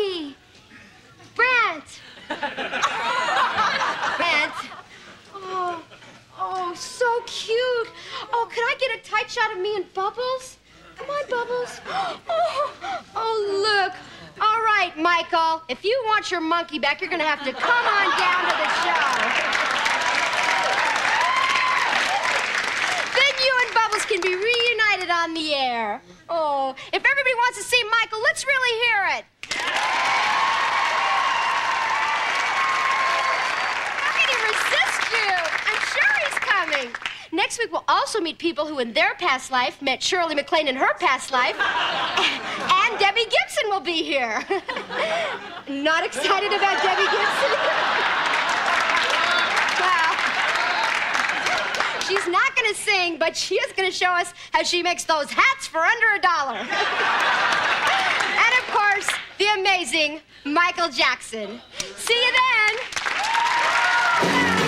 Mickey! Brent! Brent! Oh, oh, so cute! Oh, could I get a tight shot of me and Bubbles? Come on, Bubbles. Oh, oh, look. All right, Michael, if you want your monkey back, you're gonna have to come on down to the show. Then you and Bubbles can be reunited on the air. Oh, if everybody wants to see Michael, let's really hear it. How can he resist you? I'm sure he's coming. Next week, we'll also meet people who in their past life met Shirley MacLaine in her past life. And Debbie Gibson will be here. Not excited about Debbie Gibson? Well, she's not going to sing, but she is going to show us how she makes those hats for under $1. And, of course, the amazing Michael Jackson. See you then.